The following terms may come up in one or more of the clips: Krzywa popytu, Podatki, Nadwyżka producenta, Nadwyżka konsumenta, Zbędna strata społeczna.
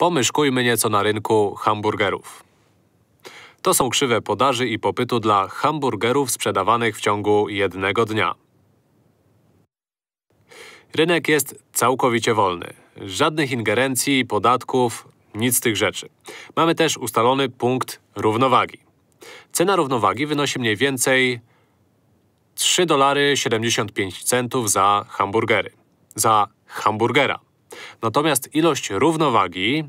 Pomyszkujmy nieco na rynku hamburgerów. To są krzywe podaży i popytu dla hamburgerów sprzedawanych w ciągu jednego dnia. Rynek jest całkowicie wolny. Żadnych ingerencji, podatków, nic z tych rzeczy. Mamy też ustalony punkt równowagi. Cena równowagi wynosi mniej więcej $3,75 za hamburgery. Za hamburgera. Natomiast ilość równowagi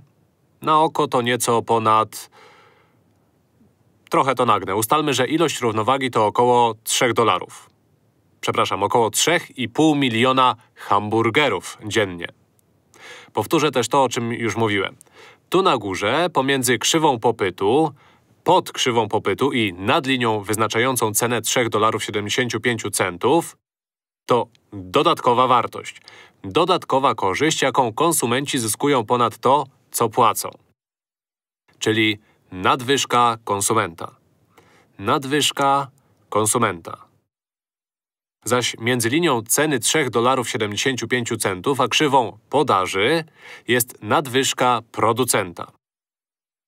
na oko to nieco ponad... Trochę to nagnę. Ustalmy, że ilość równowagi to około $3. Przepraszam, około 3,5 miliona hamburgerów dziennie. Powtórzę też to, o czym już mówiłem. Tu na górze, pomiędzy krzywą popytu, pod krzywą popytu i nad linią wyznaczającą cenę $3,75, to dodatkowa wartość. Dodatkowa korzyść, jaką konsumenci zyskują ponad to, co płacą. Czyli nadwyżka konsumenta. Nadwyżka konsumenta. Zaś między linią ceny $3,75 a krzywą podaży jest nadwyżka producenta.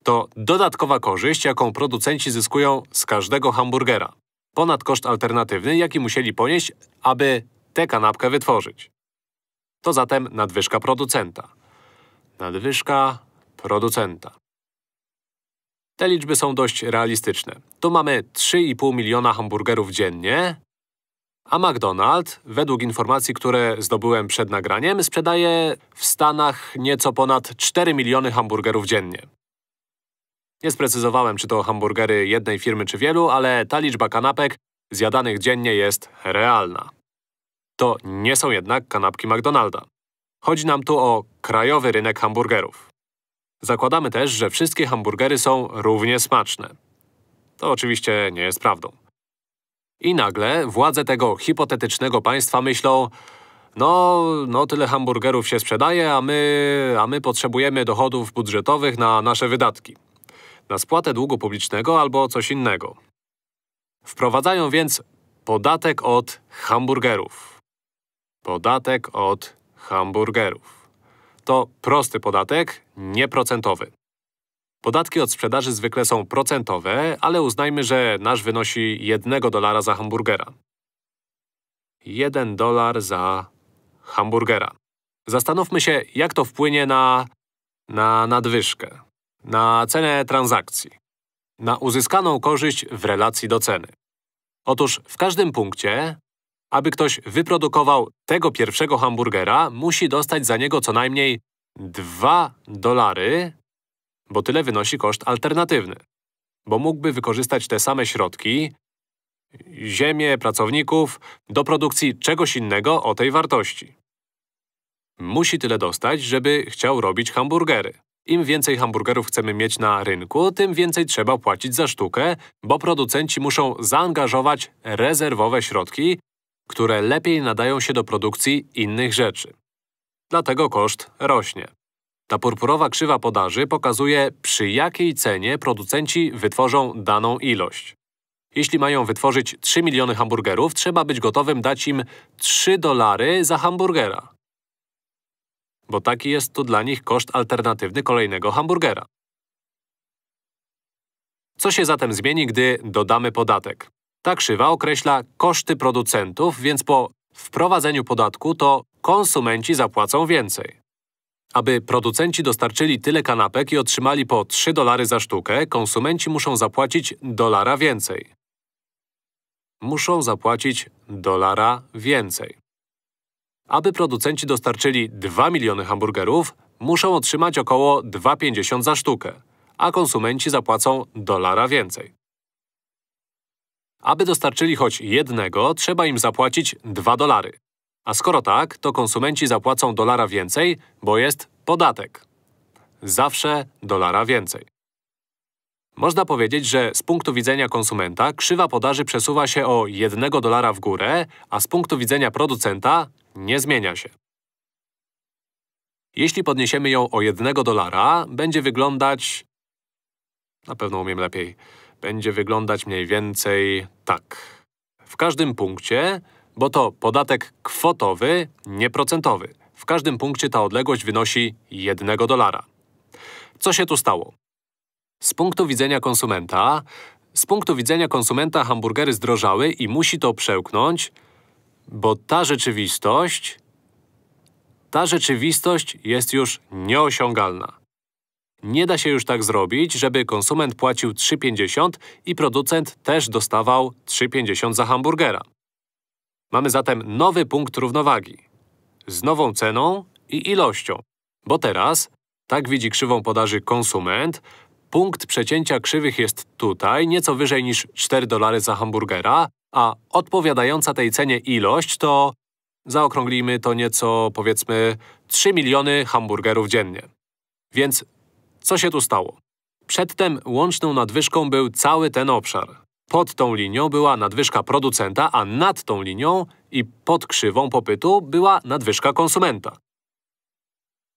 To dodatkowa korzyść, jaką producenci zyskują z każdego hamburgera. Ponad koszt alternatywny, jaki musieli ponieść, aby tę kanapkę wytworzyć. To zatem nadwyżka producenta. Nadwyżka producenta. Te liczby są dość realistyczne. Tu mamy 3,5 miliona hamburgerów dziennie, a McDonald's, według informacji, które zdobyłem przed nagraniem, sprzedaje w Stanach nieco ponad 4 miliony hamburgerów dziennie. Nie sprecyzowałem, czy to hamburgery jednej firmy czy wielu, ale ta liczba kanapek zjadanych dziennie jest realna. To nie są jednak kanapki McDonalda. Chodzi nam tu o krajowy rynek hamburgerów. Zakładamy też, że wszystkie hamburgery są równie smaczne. To oczywiście nie jest prawdą. I nagle władze tego hipotetycznego państwa myślą: no tyle hamburgerów się sprzedaje, a my potrzebujemy dochodów budżetowych na nasze wydatki. Na spłatę długu publicznego albo coś innego. Wprowadzają więc podatek od hamburgerów. Podatek od hamburgerów. To prosty podatek, nieprocentowy. Podatki od sprzedaży zwykle są procentowe, ale uznajmy, że nasz wynosi $1 za hamburgera. $1 za hamburgera. Zastanówmy się, jak to wpłynie na nadwyżkę, na cenę transakcji, na uzyskaną korzyść w relacji do ceny. Otóż w każdym punkcie, aby ktoś wyprodukował tego pierwszego hamburgera, musi dostać za niego co najmniej $2, bo tyle wynosi koszt alternatywny. Bo mógłby wykorzystać te same środki, ziemię, pracowników, do produkcji czegoś innego o tej wartości. Musi tyle dostać, żeby chciał robić hamburgery. Im więcej hamburgerów chcemy mieć na rynku, tym więcej trzeba płacić za sztukę, bo producenci muszą zaangażować rezerwowe środki, które lepiej nadają się do produkcji innych rzeczy. Dlatego koszt rośnie. Ta purpurowa krzywa podaży pokazuje, przy jakiej cenie producenci wytworzą daną ilość. Jeśli mają wytworzyć 3 miliony hamburgerów, trzeba być gotowym dać im $3 za hamburgera. Bo taki jest to dla nich koszt alternatywny kolejnego hamburgera. Co się zatem zmieni, gdy dodamy podatek? Ta krzywa określa koszty producentów, więc po wprowadzeniu podatku to konsumenci zapłacą więcej. Aby producenci dostarczyli tyle kanapek i otrzymali po $3 za sztukę, konsumenci muszą zapłacić $1 więcej. Muszą zapłacić $1 więcej. Aby producenci dostarczyli 2 miliony hamburgerów, muszą otrzymać około $2,50 za sztukę, a konsumenci zapłacą $1 więcej. Aby dostarczyli choć jednego, trzeba im zapłacić $2. A skoro tak, to konsumenci zapłacą $1 więcej, bo jest podatek. Zawsze $1 więcej. Można powiedzieć, że z punktu widzenia konsumenta krzywa podaży przesuwa się o $1 w górę, a z punktu widzenia producenta nie zmienia się. Jeśli podniesiemy ją o $1, będzie wyglądać… Na pewno umiem lepiej. Będzie wyglądać mniej więcej tak. W każdym punkcie, bo to podatek kwotowy, nie procentowy. W każdym punkcie ta odległość wynosi $1. Co się tu stało? Z punktu widzenia konsumenta hamburgery zdrożały i musi to przełknąć, bo ta rzeczywistość jest już nieosiągalna. Nie da się już tak zrobić, żeby konsument płacił 3,50 i producent też dostawał 3,50 za hamburgera. Mamy zatem nowy punkt równowagi z nową ceną i ilością, bo teraz, tak widzi krzywą podaży konsument, punkt przecięcia krzywych jest tutaj, nieco wyżej niż $4 za hamburgera, a odpowiadająca tej cenie ilość to… Zaokrąglimy to nieco, powiedzmy, 3 miliony hamburgerów dziennie. Więc co się tu stało? Przedtem łączną nadwyżką był cały ten obszar. Pod tą linią była nadwyżka producenta, a nad tą linią i pod krzywą popytu była nadwyżka konsumenta.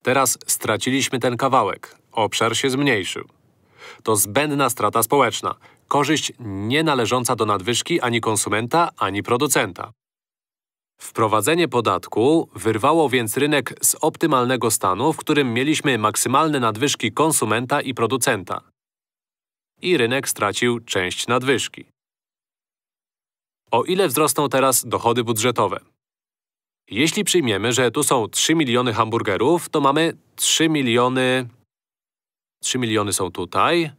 Teraz straciliśmy ten kawałek. Obszar się zmniejszył. To zbędna strata społeczna. Korzyść nie należąca do nadwyżki ani konsumenta, ani producenta. Wprowadzenie podatku wyrwało więc rynek z optymalnego stanu, w którym mieliśmy maksymalne nadwyżki konsumenta i producenta. I rynek stracił część nadwyżki. O ile wzrosną teraz dochody budżetowe? Jeśli przyjmiemy, że tu są 3 miliony hamburgerów, to mamy 3 miliony… 3 miliony są tutaj.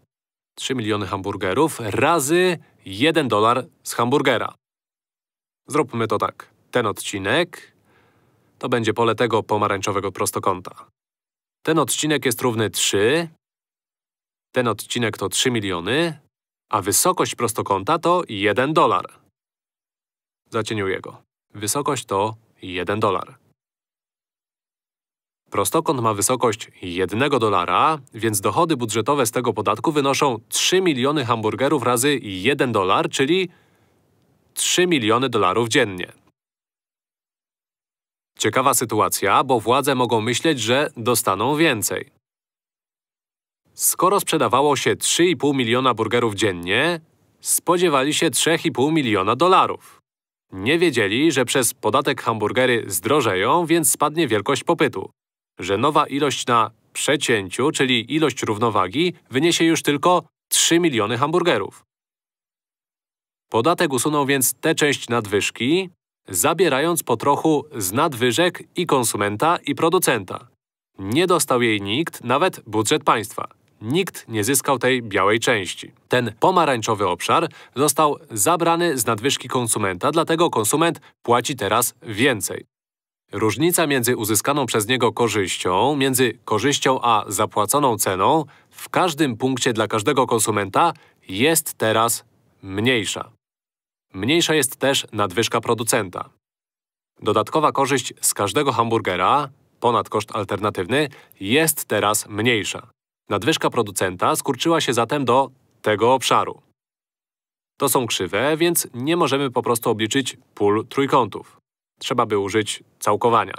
3 miliony hamburgerów razy $1 z hamburgera. Zróbmy to tak. Ten odcinek… to będzie pole tego pomarańczowego prostokąta. Ten odcinek jest równy 3. Ten odcinek to 3 miliony, a wysokość prostokąta to $1. Zacieniuję go. Wysokość to $1. Prostokąt ma wysokość $1, więc dochody budżetowe z tego podatku wynoszą 3 miliony hamburgerów razy $1, czyli $3 miliony dziennie. Ciekawa sytuacja, bo władze mogą myśleć, że dostaną więcej. Skoro sprzedawało się 3,5 miliona burgerów dziennie, spodziewali się $3,5 miliona. Nie wiedzieli, że przez podatek hamburgery zdrożeją, więc spadnie wielkość popytu. Że nowa ilość na przecięciu, czyli ilość równowagi, wyniesie już tylko 3 miliony hamburgerów. Podatek usunął więc tę część nadwyżki, zabierając po trochu z nadwyżek i konsumenta, i producenta. Nie dostał jej nikt, nawet budżet państwa. Nikt nie zyskał tej białej części. Ten pomarańczowy obszar został zabrany z nadwyżki konsumenta, dlatego konsument płaci teraz więcej. Różnica między uzyskaną przez niego korzyścią, między korzyścią a zapłaconą ceną w każdym punkcie dla każdego konsumenta jest teraz mniejsza. Mniejsza jest też nadwyżka producenta. Dodatkowa korzyść z każdego hamburgera, ponad koszt alternatywny, jest teraz mniejsza. Nadwyżka producenta skurczyła się zatem do tego obszaru. To są krzywe, więc nie możemy po prostu obliczyć pól trójkątów. Trzeba by użyć całkowania.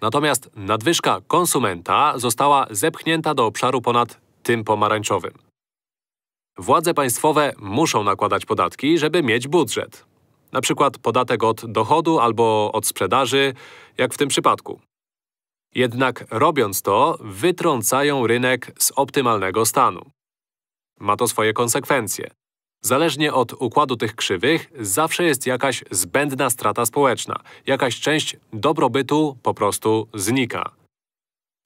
Natomiast nadwyżka konsumenta została zepchnięta do obszaru ponad tym pomarańczowym. Władze państwowe muszą nakładać podatki, żeby mieć budżet. Na przykład podatek od dochodu albo od sprzedaży, jak w tym przypadku. Jednak robiąc to, wytrącają rynek z optymalnego stanu. Ma to swoje konsekwencje. Zależnie od układu tych krzywych, zawsze jest jakaś zbędna strata społeczna. Jakaś część dobrobytu po prostu znika.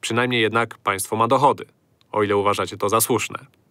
Przynajmniej jednak państwo ma dochody, o ile uważacie to za słuszne.